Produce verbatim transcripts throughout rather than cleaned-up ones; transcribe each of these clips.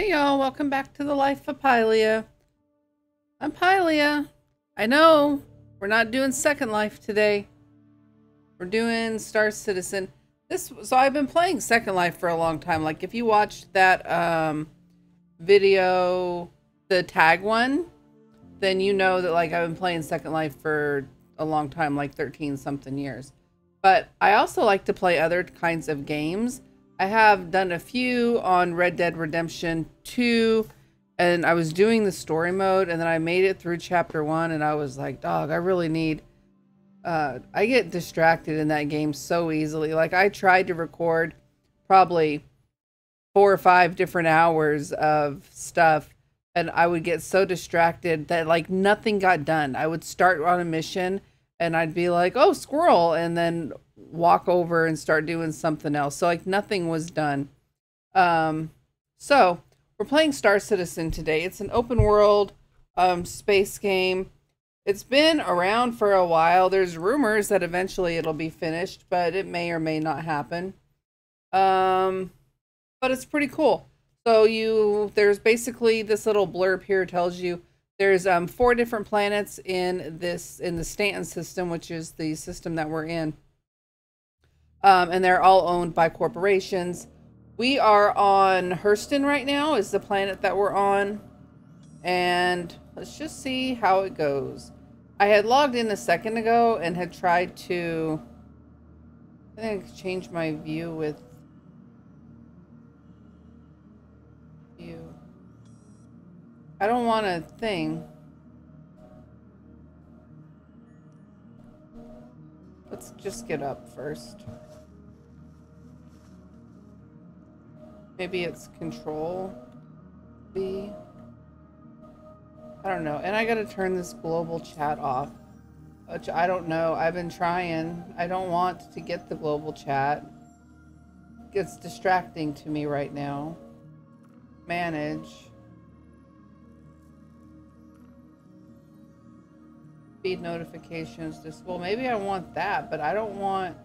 Hey y'all, welcome back to the life of Pylia. I'm Pylia. I know, we're not doing Second Life today. We're doing Star Citizen. This, so I've been playing Second Life for a long time. Like if you watched that um, video, the tag one, then you know that like I've been playing Second Life for a long time, like thirteen something years. But I also like to play other kinds of games. I have done a few on Red Dead Redemption two, and I was doing the story mode, and then I made it through chapter one, and I was like, dog, I really need, uh, I get distracted in that game so easily. Like I tried to record probably four or five different hours of stuff, and I would get so distracted that like nothing got done. I would start on a mission and I'd be like, oh, squirrel, and then walk over and start doing something else. So like nothing was done. Um, so we're playing Star Citizen today. It's an open world um, space game. It's been around for a while. There's rumors that eventually it'll be finished, but it may or may not happen. Um, but it's pretty cool. So you, there's basically this little blurb here tells you there's um, four different planets in this, in the Stanton system, which is the system that we're in. Um, and they're all owned by corporations. We are on Hurston right now is the planet that we're on. And let's just see how it goes. I had logged in a second ago and had tried to, I think, change my view with view. I don't want a thing. Let's just get up first. Maybe it's control B. I don't know. And I got to turn this global chat off, which I don't know. I've been trying. I don't want to get the global chat. It's distracting to me right now. Manage. Feed notifications. Just, well, maybe I want that, but I don't want.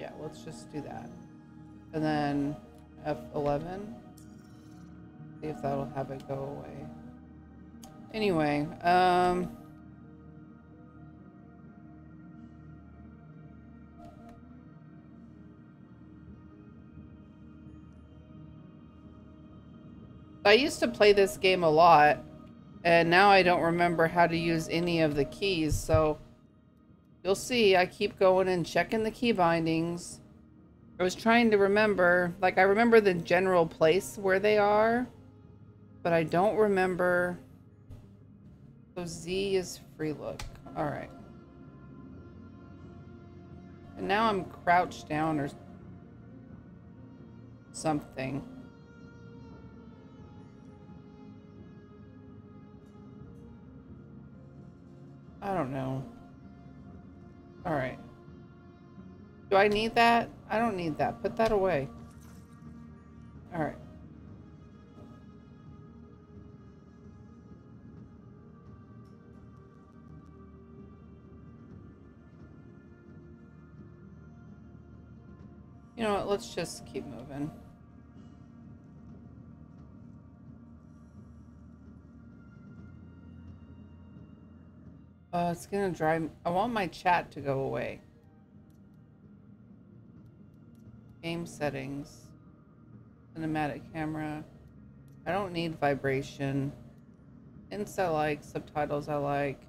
Yeah, let's just do that. And then F eleven. See if that'll have it go away. Anyway, um, I used to play this game a lot, and now I don't remember how to use any of the keys. So you'll see, I keep going and checking the key bindings. I was trying to remember, like I remember the general place where they are, but I don't remember. So Z is free look. All right. And now I'm crouched down or something. I don't know. All right. Do I need that? I don't need that. Put that away. All right. You know what? Let's just keep moving. Oh, it's gonna drive me. I want my chat to go away. Game settings, cinematic camera. I don't need vibration. Hints I like, subtitles I like.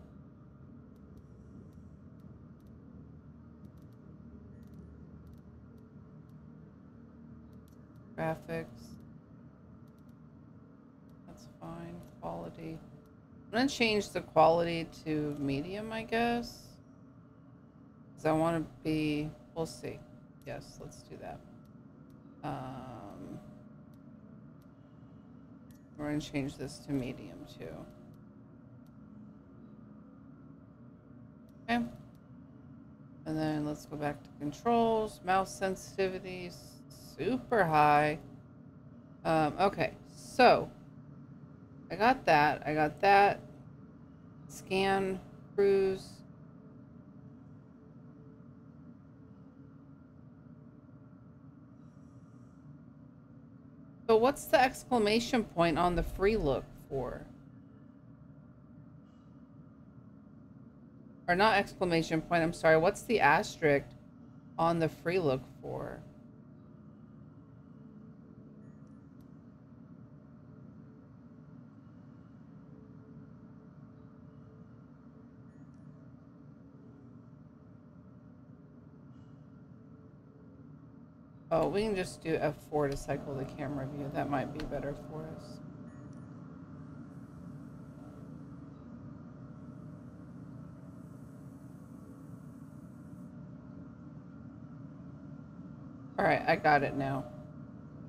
Graphics. That's fine. Quality. I'm gonna change the quality to medium, I guess. Because I want to be, we'll see. Yes, let's do that. Um, we're going to change this to medium too. Okay. And then let's go back to controls, mouse sensitivity, super high. Um, okay, so I got that. I got that. Scan, cruise. So what's the exclamation point on the free look for? Or not exclamation point, I'm sorry. What's the asterisk on the free look for? Oh, we can just do F four to cycle the camera view. That might be better for us. All right, I got it now.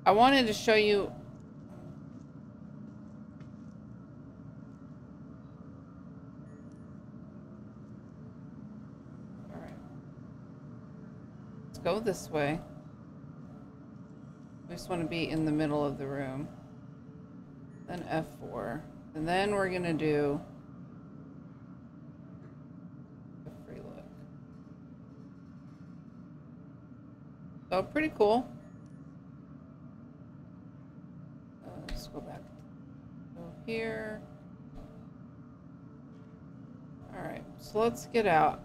I wanted to show you. All right. Let's go this way. We just want to be in the middle of the room. Then F four. And then we're going to do a free look. So pretty cool. Uh, let's go back. Go here. Alright, so let's get out.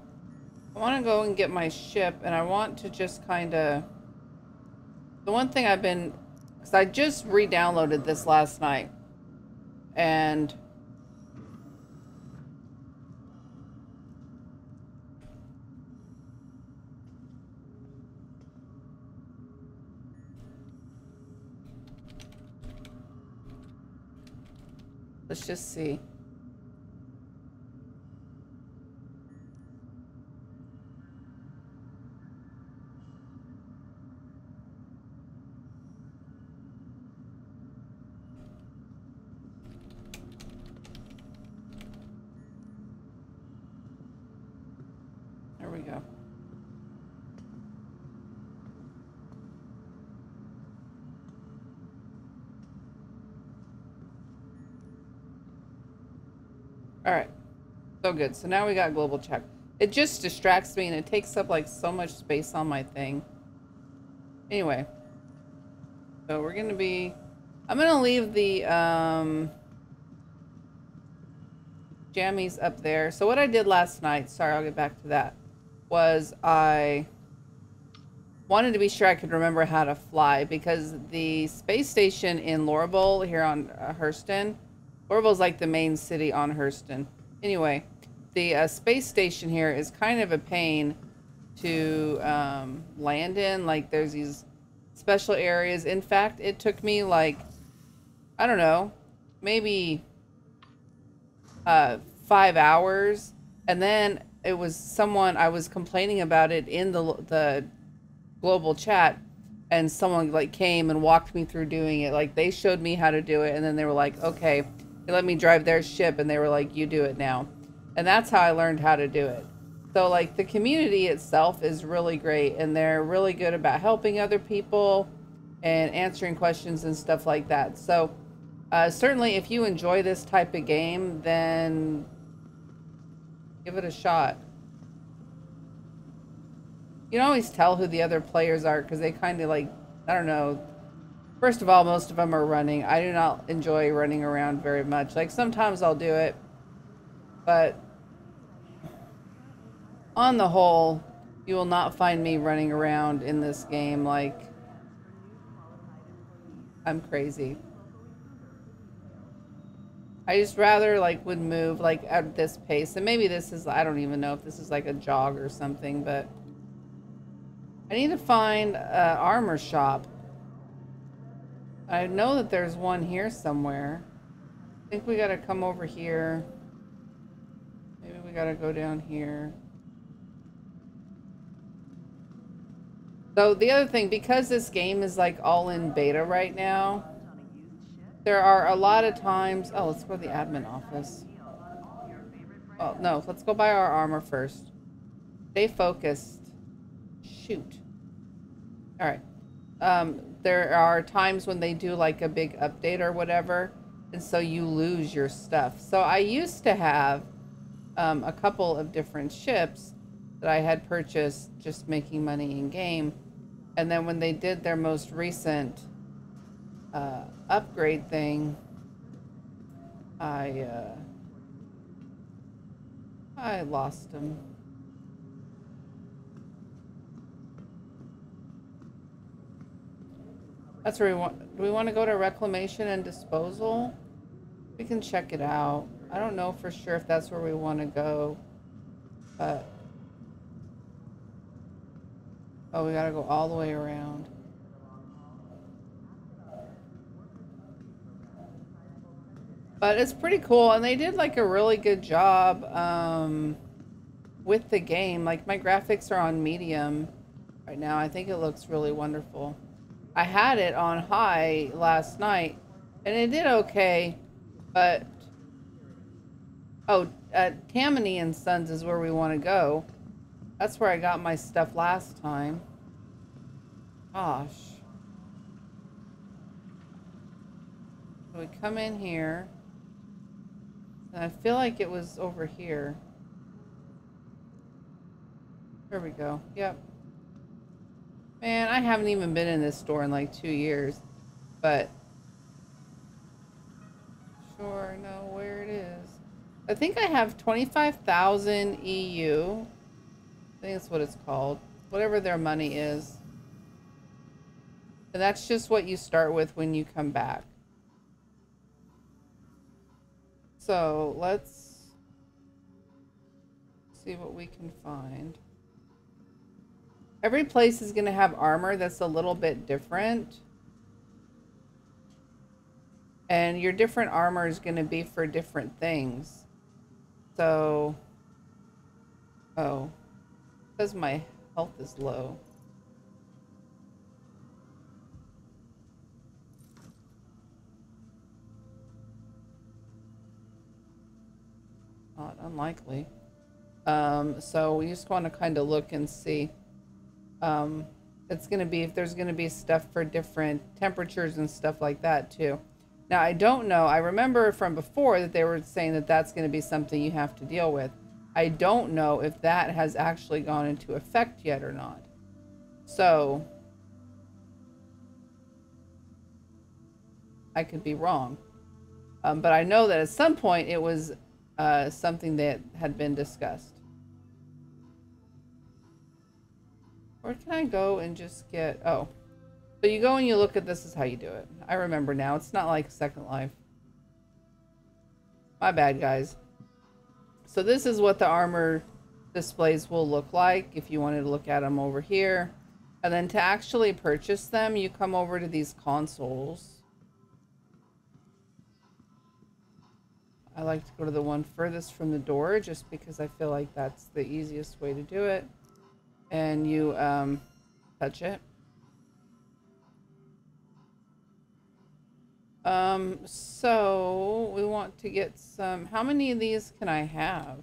I want to go and get my ship, and I want to just kind of... The one thing I've been, because I just re-downloaded this last night, and let's just see. So good. So now we got global check. It just distracts me and it takes up like so much space on my thing. Anyway, so we're gonna be, I'm gonna leave the um, jammies up there. So what I did last night, sorry, I'll get back to that, was I wanted to be sure I could remember how to fly, because the space station in Lorable here on uh, Hurston, Lorable's like the main city on Hurston. Anyway, the uh, space station here is kind of a pain to um, land in. Like, there's these special areas. In fact, it took me like, I don't know, maybe uh, five hours. And then it was someone, I was complaining about it in the, the global chat, and someone like came and walked me through doing it. Like, they showed me how to do it, and then they were like, okay, they let me drive their ship, and they were like, you do it now. And that's how I learned how to do it. So like, the community itself is really great, and they're really good about helping other people and answering questions and stuff like that. So uh, certainly if you enjoy this type of game, then give it a shot. You can always tell who the other players are, because they kind of like, I don't know. First of all, most of them are running. I do not enjoy running around very much. Like, sometimes I'll do it, but on the whole, you will not find me running around in this game like I'm crazy. I just rather like would move like at this pace, and maybe this is, I don't even know if this is like a jog or something, but I need to find an armor shop. I know that there's one here somewhere. I think we gotta come over here. Maybe we gotta go down here. So the other thing, because this game is like all in beta right now, there are a lot of times, oh, let's go to the admin office. Well, no, let's go buy our armor first. Stay focused. Shoot. All right. Um, there are times when they do like a big update or whatever, and so you lose your stuff. So I used to have um, a couple of different ships that I had purchased just making money in game, and then when they did their most recent uh, upgrade thing, I uh, I lost him. That's where we want. Do we want to go to reclamation and disposal? We can check it out. I don't know for sure if that's where we want to go, but oh, we gotta go all the way around. But it's pretty cool, and they did like a really good job um, with the game. Like, my graphics are on medium right now. I think it looks really wonderful. I had it on high last night, and it did okay, but... Oh, uh, Tammany and Sons is where we want to go. That's where I got my stuff last time. Gosh. So we come in here. And I feel like it was over here. There we go. Yep. Man, I haven't even been in this store in like two years. But. Sure, know where it is. I think I have twenty-five thousand E U. I think that's what it's called, whatever their money is. And that's just what you start with when you come back. So let's see what we can find. Every place is going to have armor that's a little bit different. And your different armor is going to be for different things. So, oh. Because my health is low. Not unlikely. Um, so we just want to kind of look and see. Um, it's going to be, if there's going to be stuff for different temperatures and stuff like that too. Now, I don't know. I remember from before that they were saying that that's going to be something you have to deal with. I don't know if that has actually gone into effect yet or not. So, I could be wrong. Um, but I know that at some point it was uh, something that had been discussed. Where can I go and just get... Oh. So you go and you look at this is how you do it. I remember now. It's not like Second Life. My bad, guys. So this is what the armor displays will look like if you wanted to look at them over here. And then to actually purchase them, you come over to these consoles. I like to go to the one furthest from the door just because I feel like that's the easiest way to do it. And you um, touch it. Um, so we want to get some, how many of these can I have?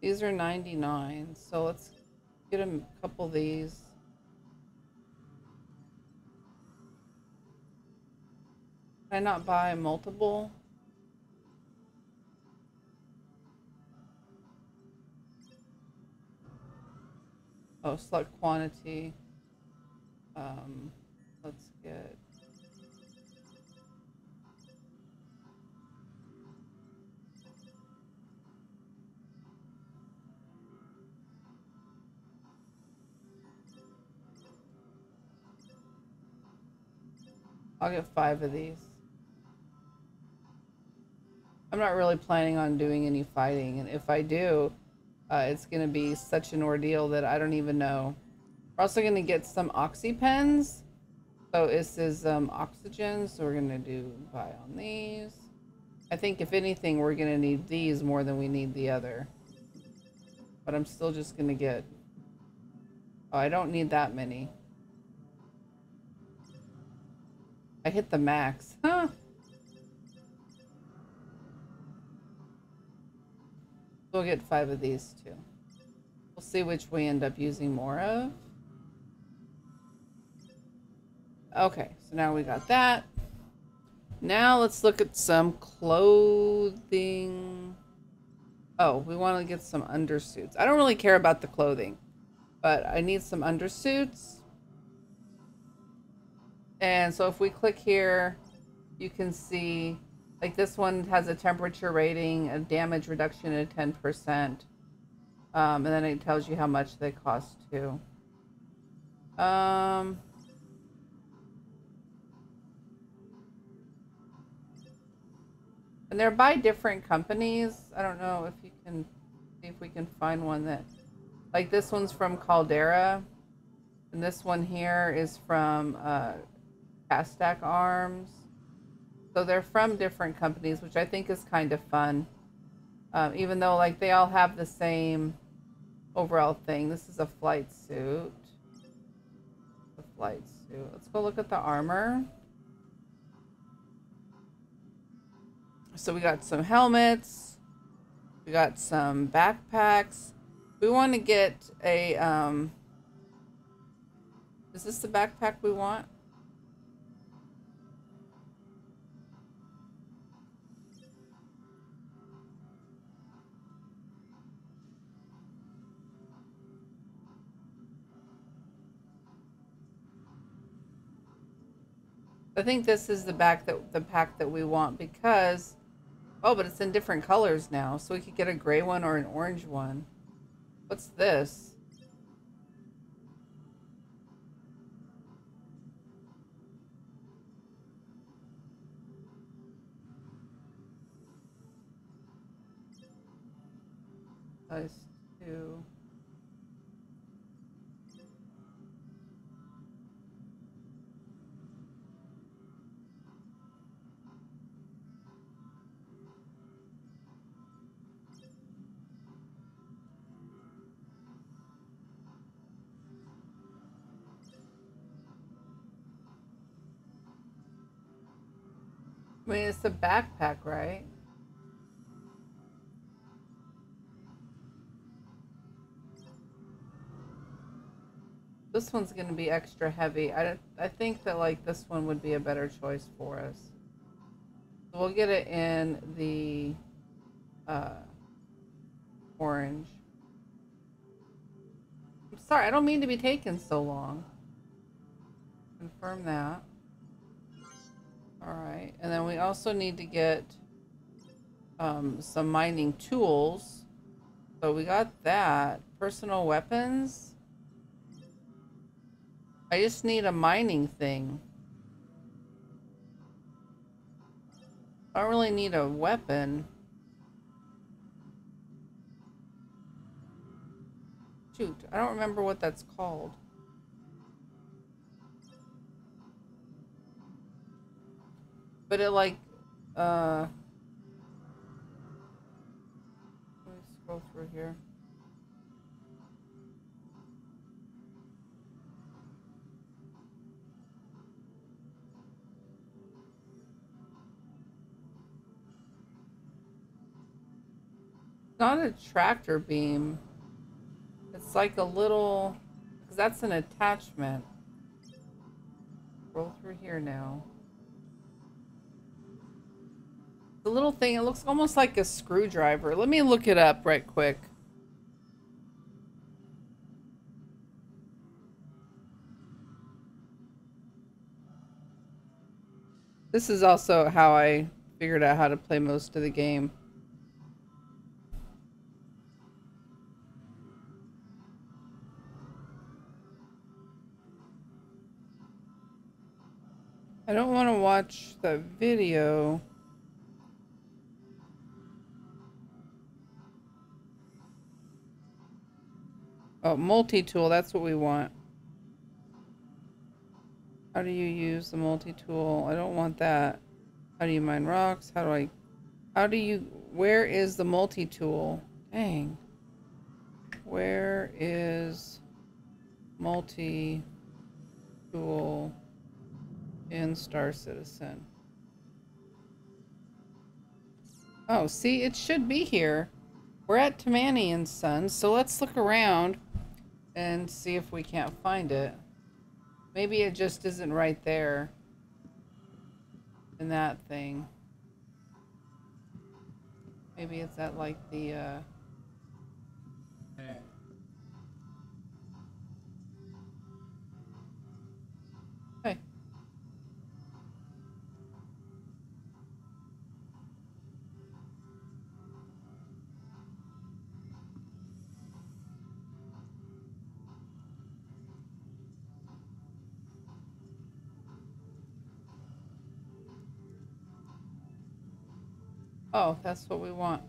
These are ninety-nine. So let's get a couple of these. Can I not buy multiple? Oh, select quantity. Um, let's get I'll get five of these. I'm not really planning on doing any fighting, and if I do, uh, it's going to be such an ordeal that I don't even know. We're also going to get some oxy pens. So this is um, oxygen. So we're going to do buy on these. I think if anything, we're going to need these more than we need the other. But I'm still just going to get... Oh, I don't need that many. I hit the max. Huh? We'll get five of these too. We'll see which we end up using more of. Okay, so now we got that. Now let's look at some clothing. Oh, we want to get some undersuits. I don't really care about the clothing, but I need some undersuits. And so if we click here, you can see like this one has a temperature rating, a damage reduction of ten percent. Um, and then it tells you how much they cost too. Um, and they're by different companies. I don't know if you can see if we can find one that, like this one's from Caldera, and this one here is from uh, Castak Arms. So they're from different companies, which I think is kind of fun. Um, even though like they all have the same overall thing. This is a flight suit. The flight suit. Let's go look at the armor. So we got some helmets. We got some backpacks. We want to get a, um, is this the backpack we want? I think this is the back that the pack that we want because, oh, but it's in different colors now. So we could get a gray one or an orange one. What's this? Nice too. I mean, it's a backpack, right? This one's going to be extra heavy. I, I think that, like, this one would be a better choice for us. So we'll get it in the uh, orange. I'm sorry, I don't mean to be taking so long. Confirm that. All right, and then we also need to get um, some mining tools. So we got that. Personal weapons. I just need a mining thing. I don't really need a weapon. Shoot, I don't remember what that's called. But it like, uh, let me scroll through here. It's not a tractor beam. It's like a little, because that's an attachment. Roll through here now. The little thing, it looks almost like a screwdriver. Let me look it up right quick. This is also how I figured out how to play most of the game. I don't want to watch the video. Oh, multi-tool, that's what we want. How do you use the multi-tool? I don't want that. How do you mine rocks? How do I... How do you... Where is the multi-tool? Dang. Where is multi-tool in Star Citizen? Oh, see, it should be here. We're at Tammany and Sons, so let's look around and see if we can't find it. Maybe it just isn't right there in that thing. Maybe it's at like the uh Oh, that's what we want.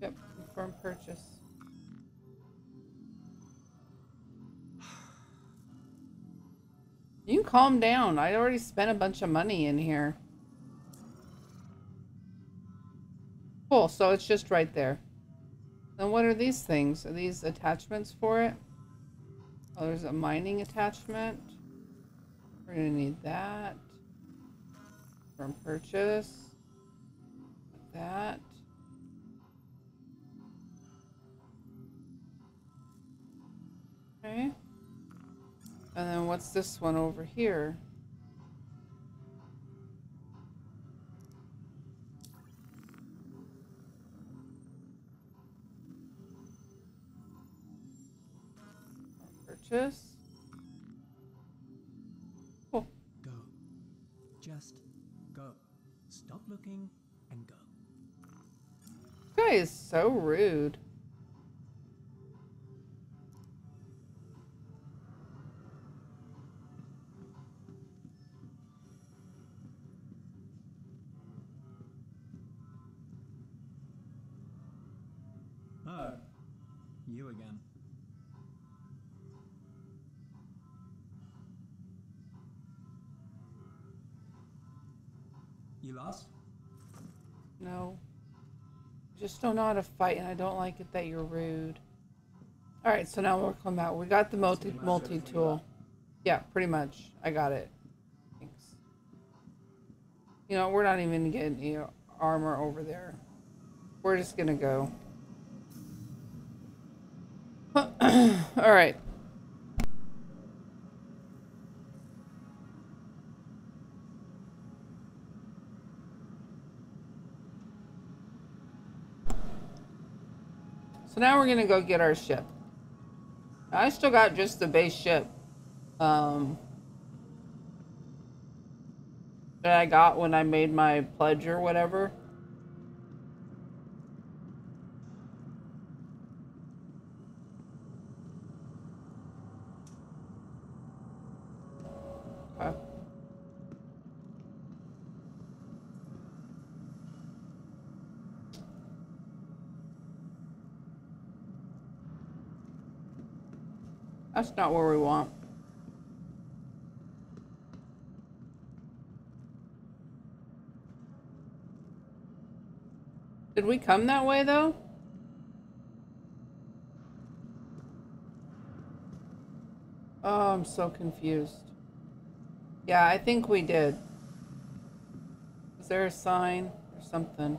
Yep, confirm purchase. You can calm down. I already spent a bunch of money in here. Cool, so it's just right there. Then what are these things? Are these attachments for it? Oh, there's a mining attachment. We're gonna need that. From purchase. That. Okay. And then what's this one over here? Purchase. Cool. Go. Just go. Stop looking and go. This guy is so rude. Oh, you again. You lost? No. Just don't know how to fight, and I don't like it that you're rude. Alright, so now we're coming out. We got the multi multi tool. Yeah, pretty much. I got it. Thanks. You know, we're not even getting any armor over there. We're just gonna go. Alright. So now we're gonna go get our ship. I still got just the base ship um, that I got when I made my pledge or whatever. That's not where we want. Did we come that way though? Oh, I'm so confused. Yeah, I think we did. Is there a sign or something?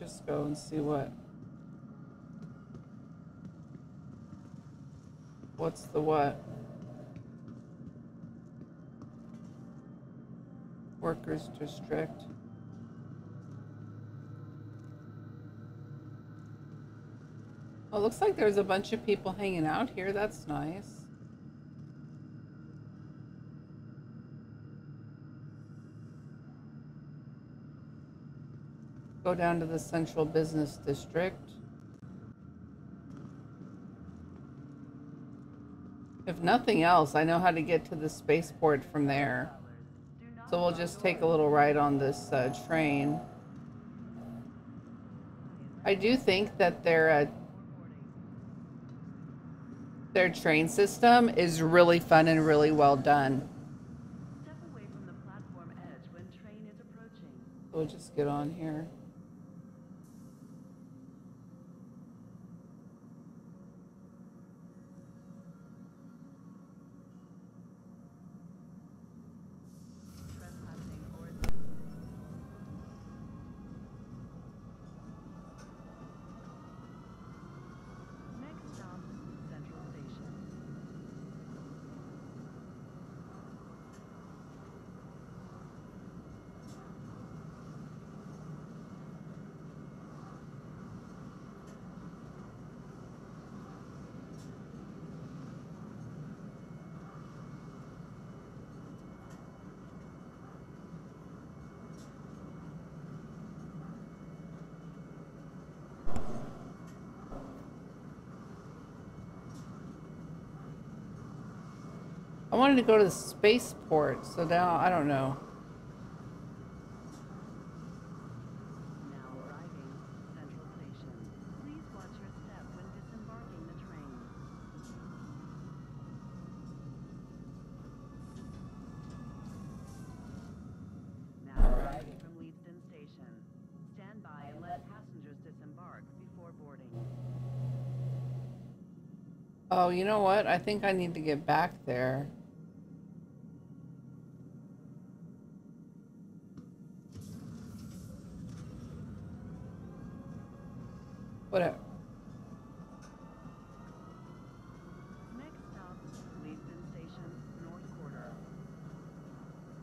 Just go and see what what's the what workers district. Well, it looks like there's a bunch of people hanging out here. That's nice. Go down to the central business district. If nothing else, I know how to get to the spaceport from there. So we'll just take a little ride on this uh, train. I do think that their uh, their train system is really fun and really well done. We'll just get on here. I wanted to go to the spaceport, so now I don't know. Oh, you know what? I think I need to get back there. Whatever. Next stop, Leeston Station, North Quarter.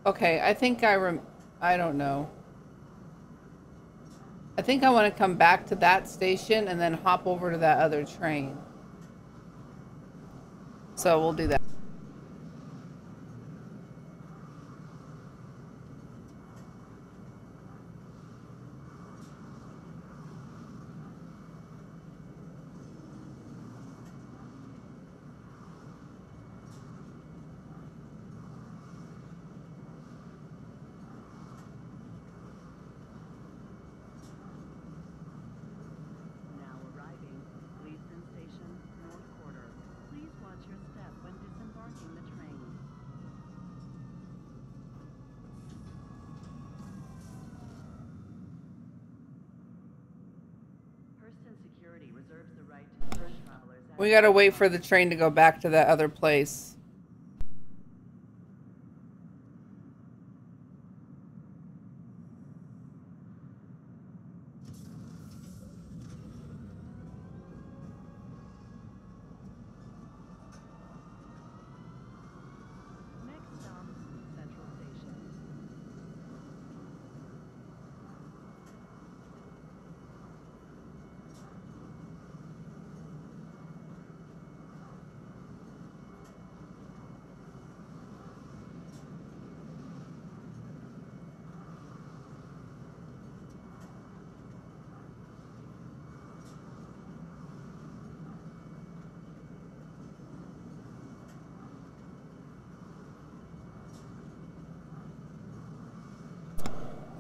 Okay, I think I rem- I don't know. I think I want to come back to that station and then hop over to that other train. So we'll do that. We gotta wait for the train to go back to that other place.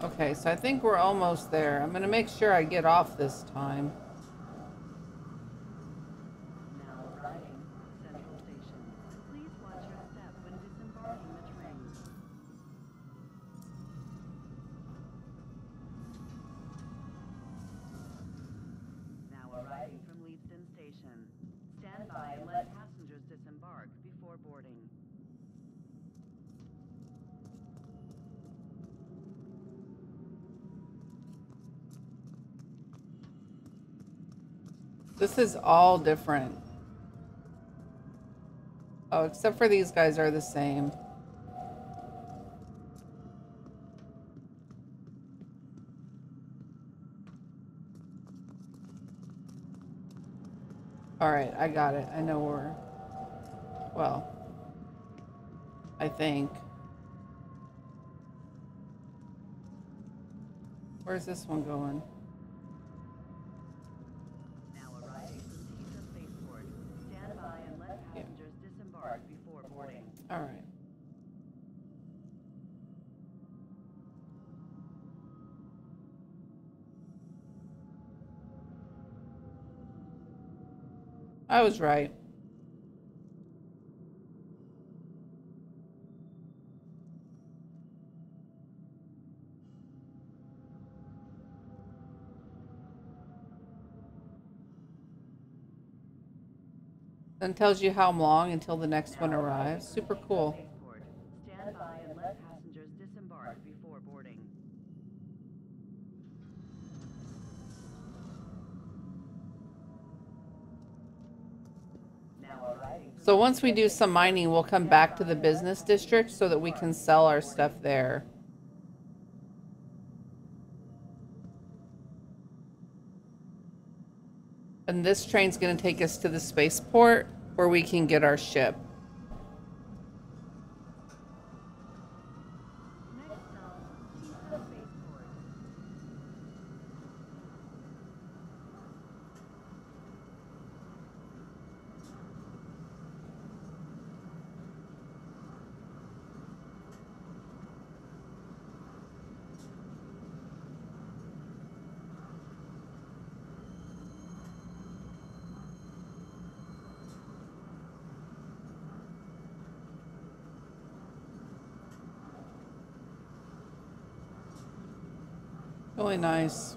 Okay, so I think we're almost there. I'm gonna make sure I get off this time. Now arriving Central Station. Please watch your step when disembarking the train. Now arriving from Leeston Station. Stand by and let passengers disembark before boarding. This is all different. Oh, except for these guys are the same. All right, I got it. I know we're, well, I think. Where's this one going? All right. I was right. And tells you how long until the next one arrives. Super cool. Stand by and let passengers disembark before boarding. Now arriving. So once we do some mining, we'll come back to the business district so that we can sell our stuff there. And this train's going to take us to the spaceport where we can get our ship. Next stop, Pisa Spaceport. Really nice.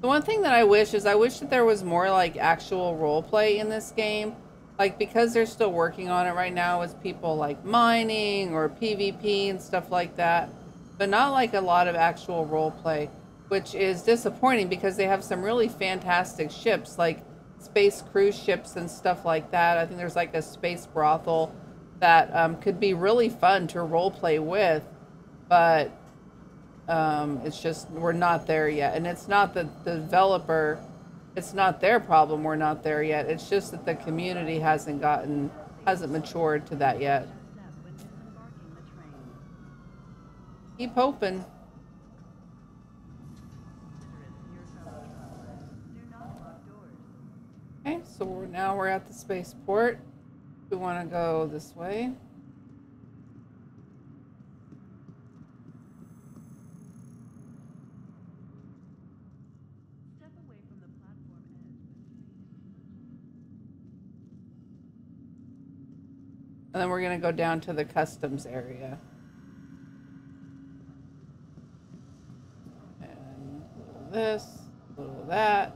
The one thing that I wish is I wish that there was more like actual role play in this game. Like, because they're still working on it right now is people like mining or PvP and stuff like that, but not like a lot of actual role play, which is disappointing because they have some really fantastic ships like space cruise ships and stuff like that. I think there's like a space brothel that um, could be really fun to role play with, but um, it's just, we're not there yet. And it's not the, the developer, it's not their problem we're not there yet. It's just that the community hasn't gotten, hasn't matured to that yet. Keep hoping. Okay, so we're, now we're at the spaceport. We want to go this way. Step away from the platform edge. And then we're going to go down to the customs area. And a little of this, a little of that.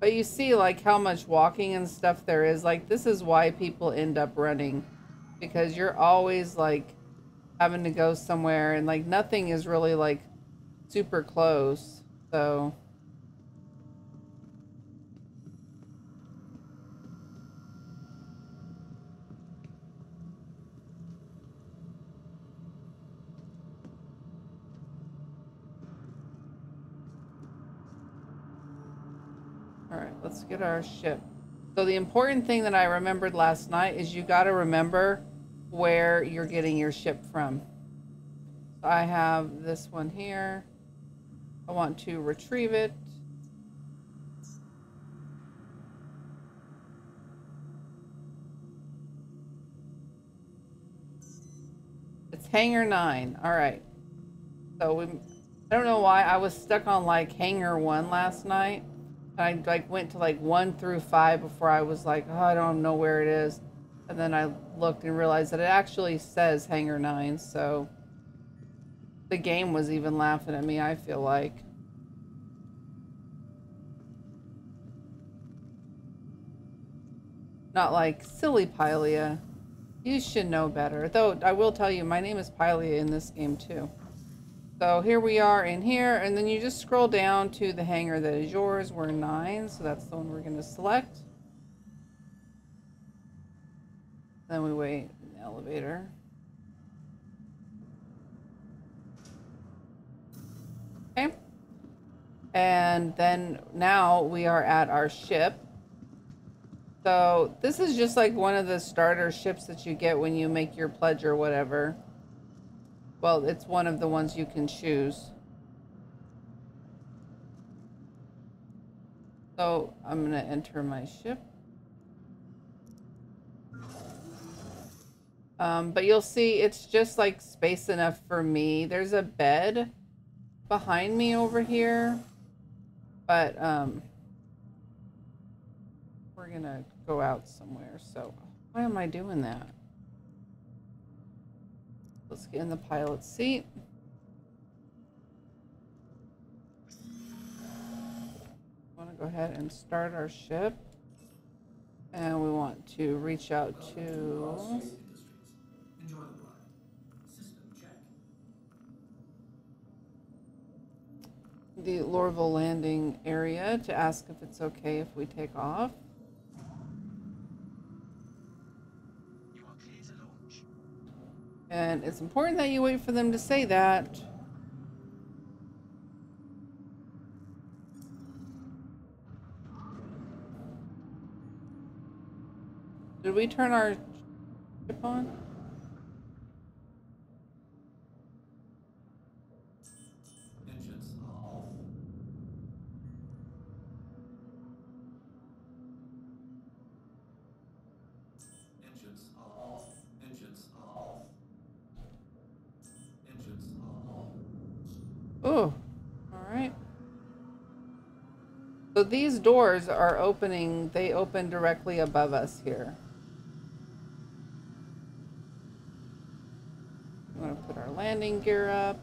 But you see like how much walking and stuff there is. Like, this is why people end up running, because you're always like having to go somewhere and like nothing is really like super close. So let's get our ship. So the important thing that I remembered last night is you got to remember where you're getting your ship from. So I have this one here. I want to retrieve it. It's Hangar nine. All right. So we, I don't know why I was stuck on like Hangar one last night. I like went to like one through five before I was like, oh, I don't know where it is. And then I looked and realized that it actually says Hangar nine. So the game was even laughing at me, I feel like. Not like silly Pylia. You should know better. Though I will tell you, my name is Pylia in this game too. So here we are in here, and then you just scroll down to the hangar that is yours. We're nine, so that's the one we're going to select. Then we wait in the elevator. Okay. And then now we are at our ship. So this is just like one of the starter ships that you get when you make your pledge or whatever. Well, it's one of the ones you can choose. So I'm going to enter my ship. Um, but you'll see it's just like space enough for me. There's a bed behind me over here. But um, we're going to go out somewhere. So why am I doing that? Let's get in the pilot's seat. I want to go ahead and start our ship. And we want to reach out to... the Lorable landing area to ask if it's okay if we take off. And it's important that you wait for them to say that. Did we turn our ship on? Engines off. Engines off. Engines off. Oh, all right. So these doors are opening, they open directly above us here. sending gear up.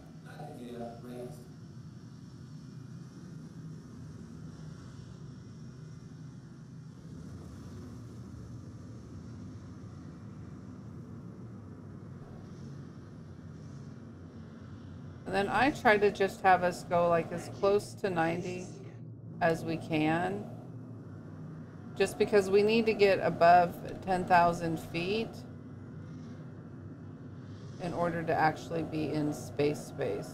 And then I try to just have us go like as close to ninety as we can. Just because we need to get above ten thousand feet in order to actually be in space space.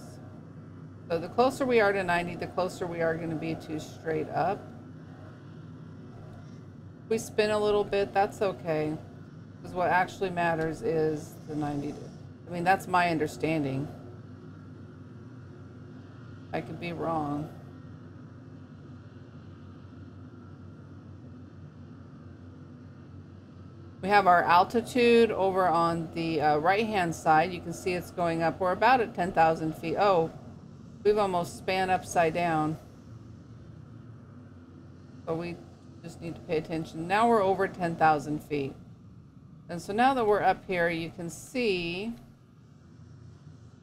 So the closer we are to ninety, the closer we are going to be to straight up. If we spin a little bit, that's okay. Because what actually matters is the ninety. I mean, that's my understanding. I could be wrong. We have our altitude over on the uh, right-hand side. You can see it's going up. We're about at ten thousand feet. Oh, we've almost span upside down. But we just need to pay attention. Now we're over ten thousand feet. And so now that we're up here, you can see,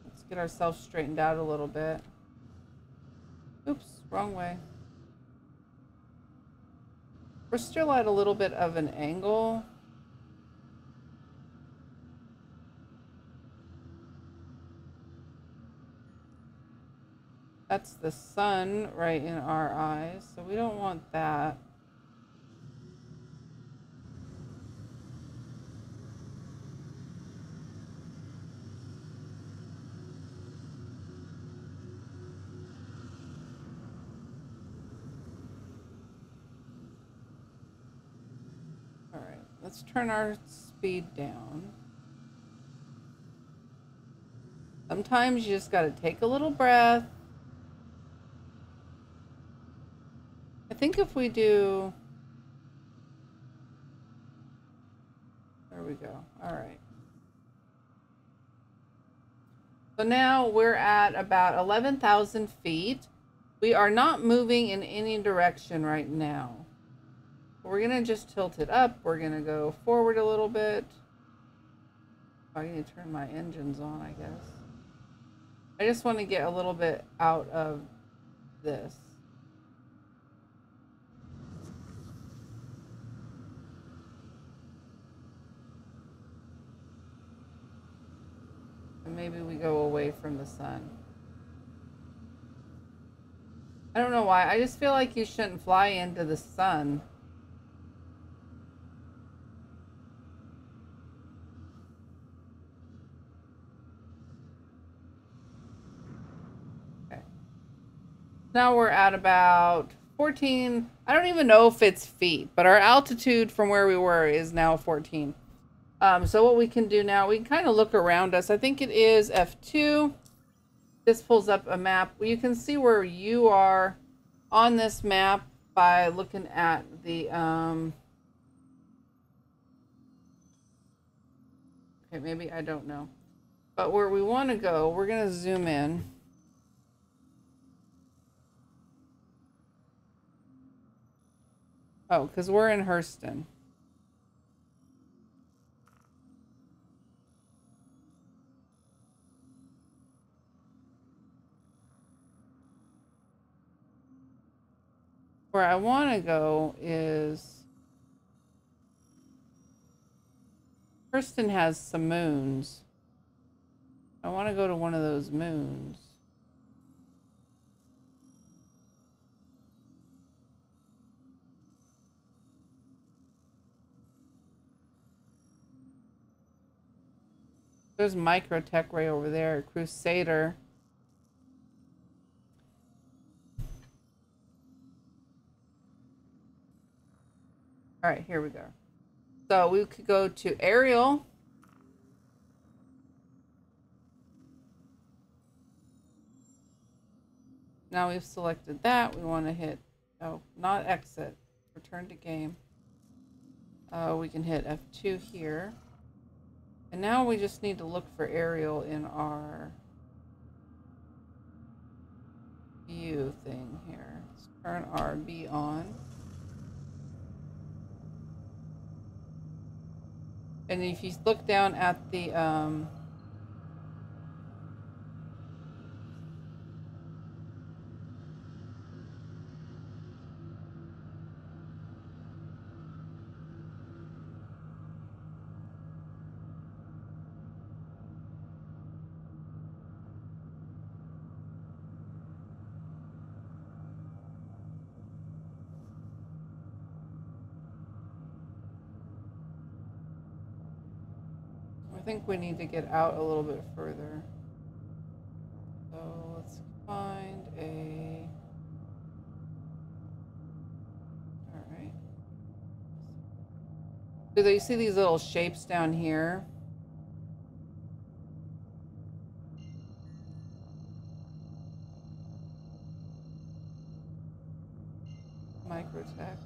let's get ourselves straightened out a little bit. Oops, wrong way. We're still at a little bit of an angle. That's the sun right in our eyes, so we don't want that. All right, let's turn our speed down. Sometimes you just got to take a little breath. I think if we do, there we go. All right. So now we're at about eleven thousand feet. We are not moving in any direction right now. We're going to just tilt it up. We're going to go forward a little bit. I need to turn my engines on, I guess. I just want to get a little bit out of this. Maybe we go away from the sun. I don't know why. I just feel like you shouldn't fly into the sun. Okay. Now we're at about fourteen. I don't even know if it's feet, but our altitude from where we were is now fourteen. Um, so what we can do now, we can kind of look around us. I think it is F two. This pulls up a map. You can see where you are on this map by looking at the, um, okay, maybe I don't know. But where we want to go, we're going to zoom in. Oh, because we're in Hurston. Where I want to go is Hurston has some moons. I want to go to one of those moons. There's Microtech right over there, Crusader. All right, here we go. So we could go to Ariel. Now we've selected that. We want to hit, oh, not exit, return to game. Uh, we can hit F two here. And now we just need to look for Ariel in our view thing here. Let's turn our B on. And if you look down at the, um, I think we need to get out a little bit further. So let's find a... All right. So you see these little shapes down here? Microtech.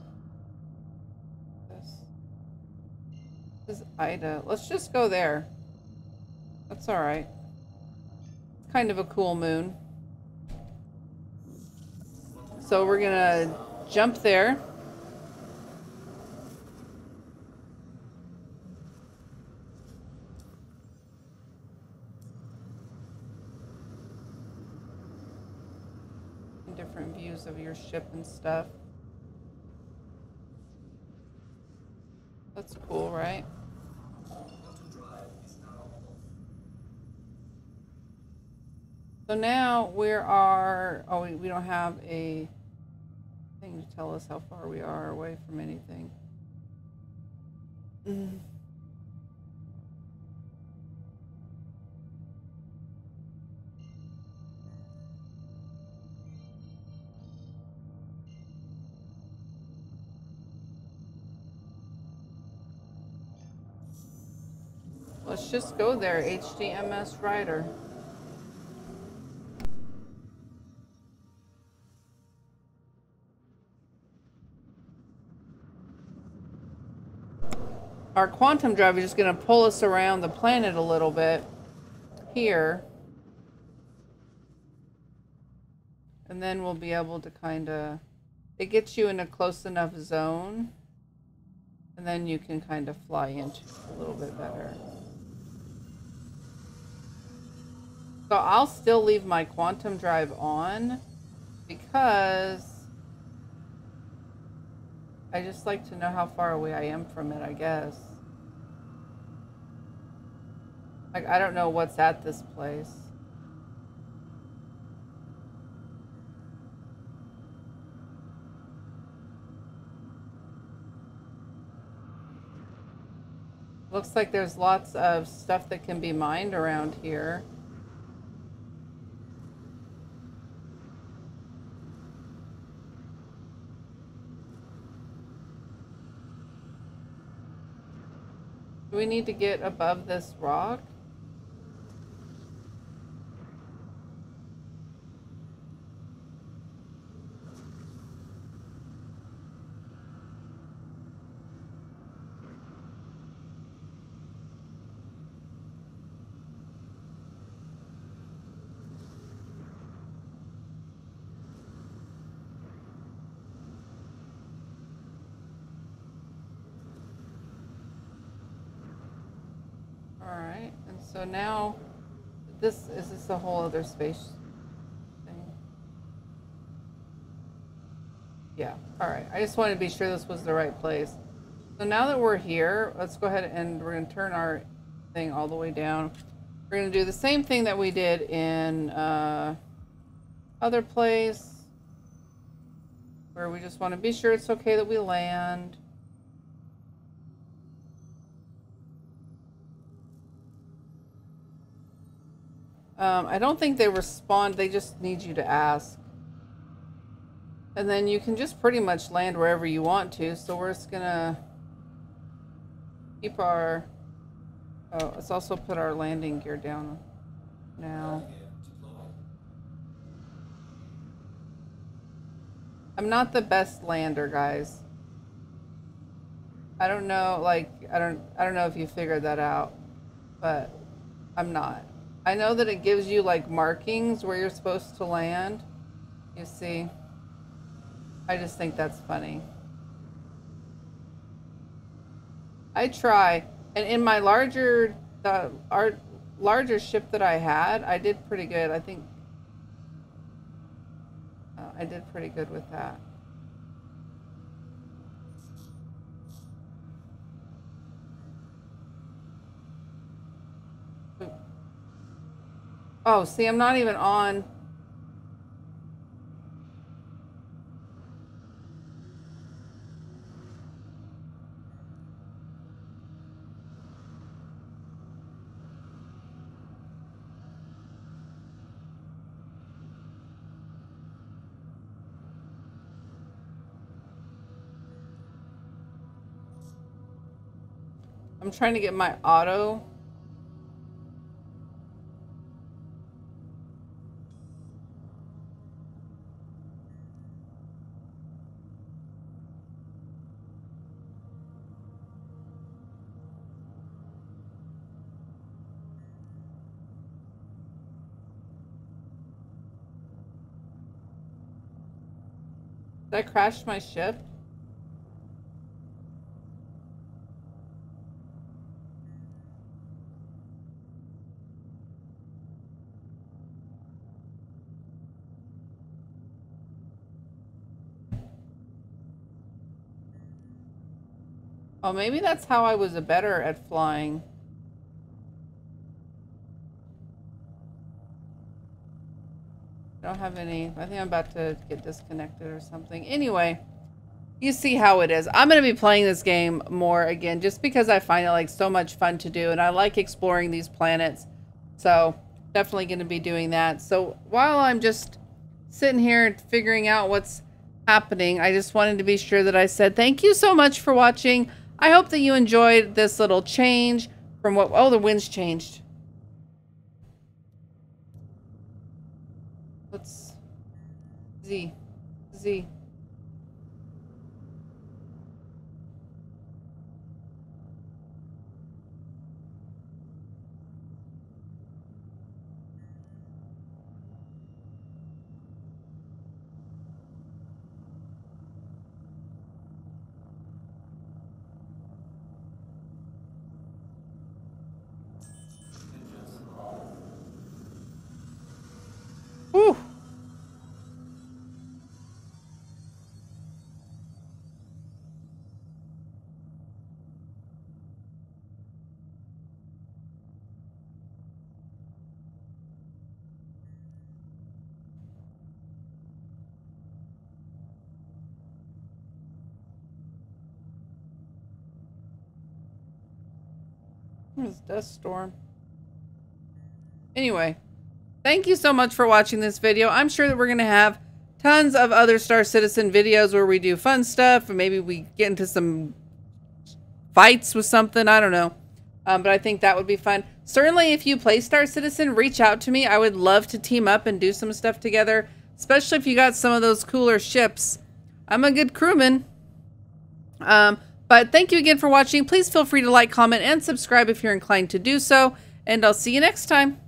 This. This is Ida. Let's just go there. That's all right. It's kind of a cool moon. So we're gonna jump there. Different views of your ship and stuff. That's cool, right? So now we are, oh, we don't have a thing to tell us how far we are away from anything. Mm. Let's just go there, H D M S Ryder. Our quantum drive is just going to pull us around the planet a little bit here. And then we'll be able to kind of... It gets you in a close enough zone. And then you can kind of fly into it a little bit better. So I'll still leave my quantum drive on because I just like to know how far away I am from it, I guess. Like, I don't know what's at this place. Looks like there's lots of stuff that can be mined around here. Do we need to get above this rock? So now, this is this a whole other space thing? Yeah, all right. I just wanted to be sure this was the right place. So now that we're here, let's go ahead and we're gonna turn our thing all the way down. We're gonna do the same thing that we did in uh, other place, where we just wanna be sure it's okay that we land. Um, I don't think they respond, they just need you to ask. And then you can just pretty much land wherever you want to, so we're just gonna keep our... Oh, let's also put our landing gear down now. I'm not the best lander, guys. I don't know, like, I don't, I don't know if you figured that out, but I'm not. I know that it gives you like markings where you're supposed to land. You see? I just think that's funny. I try, and in my larger the our larger ship that I had, I did pretty good. I think uh, I did pretty good with that. Oh, see, I'm not even on. I'm trying to get my auto. Did I crash my ship? Oh, maybe that's how I was better at flying. Don't have any. I think I'm about to get disconnected or something. Anyway, you see how it is. I'm going to be playing this game more again just because I find it like so much fun to do, and I like exploring these planets. So definitely going to be doing that. So while I'm just sitting here and figuring out what's happening, I just wanted to be sure that I said thank you so much for watching. I hope that you enjoyed this little change from what... Oh, the wind's changed. Let's Z, Z. Whew. This dust storm. Anyway, thank you so much for watching this video. I'm sure that we're going to have tons of other Star Citizen videos where we do fun stuff, and maybe we get into some fights with something. I don't know. Um, but I think that would be fun. Certainly, if you play Star Citizen, reach out to me. I would love to team up and do some stuff together, especially if you got some of those cooler ships. I'm a good crewman. Um... But thank you again for watching. Please feel free to like, comment, and subscribe if you're inclined to do so. And I'll see you next time.